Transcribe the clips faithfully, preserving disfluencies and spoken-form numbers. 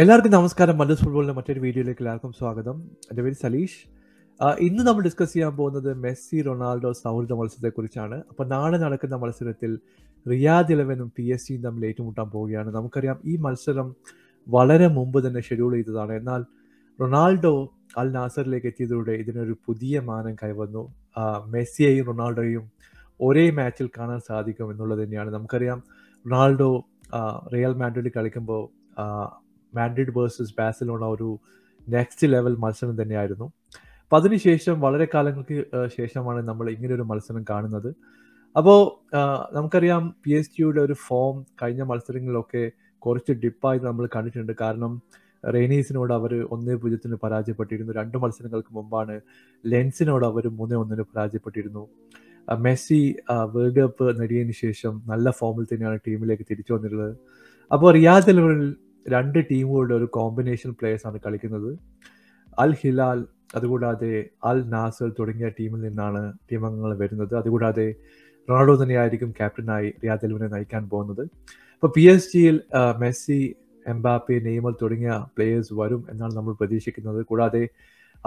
എല്ലാവർക്കും നമസ്കാരം. മല്ലസ് ഫുട്ബോളിൻ്റെ മറ്റൊരു വീഡിയോയിലേക്ക് എല്ലാവർക്കും സ്വാഗതം. എൻ്റെ പേര് സലീഷ്. ഇന്ന് നമ്മൾ ഡിസ്കസ് ചെയ്യാൻ പോകുന്നത് മെസ്സി റൊണാൾഡോ സൗഹൃദ മത്സരത്തെക്കുറിച്ചാണ്. അപ്പോൾ നാളെ നടക്കുന്ന മത്സരത്തിൽ റിയാദ് ഇലവനും പി എസ് സിയും തമ്മിൽ ഏറ്റുമുട്ടാൻ പോവുകയാണ്. നമുക്കറിയാം ഈ മത്സരം വളരെ മുമ്പ് തന്നെ ഷെഡ്യൂൾ ചെയ്തതാണ്. എന്നാൽ റൊണാൾഡോ അൽ നാസറിലേക്ക് എത്തിയതോടെ ഇതിനൊരു പുതിയ മാനം കൈവന്നു. മെസ്സിയെയും റൊണാൾഡോയും ഒരേ മാച്ചിൽ കാണാൻ സാധിക്കും എന്നുള്ളത് തന്നെയാണ്. നമുക്കറിയാം റൊണാൾഡോ റിയൽ മാഡ്രിഡിൽ കളിക്കുമ്പോൾ മാഡ്രിഡ് വേഴ്സസ് ബാഴ്സലോണ ഒരു നെക്സ്റ്റ് ലെവൽ മത്സരം തന്നെയായിരുന്നു. അപ്പം അതിനുശേഷം വളരെ കാലങ്ങൾക്ക് ശേഷമാണ് നമ്മൾ ഇങ്ങനെയൊരു മത്സരം കാണുന്നത്. അപ്പോൾ നമുക്കറിയാം പി എസ് ജിയുടെ ഒരു ഫോം കഴിഞ്ഞ മത്സരങ്ങളിലൊക്കെ കുറച്ച് ഡിപ്പായി നമ്മൾ കണ്ടിട്ടുണ്ട്. കാരണം റെയ്നീസിനോട് അവർ ഒന്നേ പൂജ്യത്തിന് പരാജയപ്പെട്ടിരുന്നു. രണ്ട് മത്സരങ്ങൾക്ക് മുമ്പാണ് ലെൻസിനോട് അവർ മൂന്നേ ഒന്നിന് പരാജയപ്പെട്ടിരുന്നു. മെസ്സി വേൾഡ് കപ്പ് നേടിയതിനു ശേഷം നല്ല ഫോമിൽ തന്നെയാണ് ടീമിലേക്ക് തിരിച്ചു വന്നിട്ടുള്ളത്. അപ്പോൾ റിയാദ് ലെവലിൽ രണ്ട് ടീമുകളുടെ ഒരു കോമ്പിനേഷൻ പ്ലേയേഴ്സ് ആണ് കളിക്കുന്നത്. അൽ ഹിലാൽ അതുകൂടാതെ അൽ നാസൽ തുടങ്ങിയ ടീമിൽ നിന്നാണ് ടീമംഗങ്ങൾ വരുന്നത്. അതുകൂടാതെ റൊണാൾഡോ തന്നെയായിരിക്കും ക്യാപ്റ്റനായി റിയാദ് അൽവിനെ നയിക്കാൻ പോകുന്നത്. അപ്പോൾ പി എസ് ജിയിൽ മെസ്സി, എംബാപ്പെ, നെയ്മർ തുടങ്ങിയ പ്ലേയേഴ്സ് വരും എന്നാണ് നമ്മൾ പ്രതീക്ഷിക്കുന്നത്. കൂടാതെ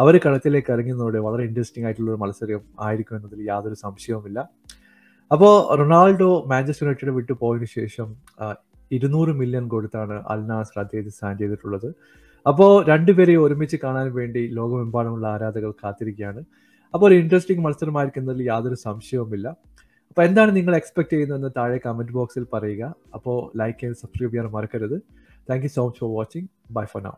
അവർ കളത്തിലേക്ക് ഇറങ്ങുന്നതോടെ വളരെ ഇൻട്രസ്റ്റിംഗ് ആയിട്ടുള്ളൊരു മത്സരം ആയിരിക്കും എന്നതിൽ യാതൊരു സംശയവുമില്ല. അപ്പോൾ റൊണാൾഡോ മാഞ്ചസ്റ്റർ യുണൈറ്റഡ് വിട്ടു പോയതിനു ശേഷം ഇരുന്നൂറ് മില്യൺ കൊടുത്താണ് അൽ നാസർ അദ്ദേഹത്തെ സൈൻ ചെയ്തിട്ടുള്ളത്. അപ്പോൾ രണ്ടുപേരെയും ഒരുമിച്ച് കാണാൻ വേണ്ടി ലോകമെമ്പാടുമുള്ള ആരാധകർ കാത്തിരിക്കുകയാണ്. അപ്പോൾ ഒരു ഇൻട്രസ്റ്റിംഗ് മത്സരമായിരിക്കുന്നതിൽ യാതൊരു സംശയവുമില്ല. അപ്പോൾ എന്താണ് നിങ്ങൾ എക്സ്പെക്ട് ചെയ്യുന്നതെന്ന് താഴെ കമൻറ്റ് ബോക്സിൽ പറയുക. അപ്പോൾ ലൈക്ക് ചെയ്ത് സബ്സ്ക്രൈബ് ചെയ്യാൻ മറക്കരുത്. Thank you so much for watching. Bye for now.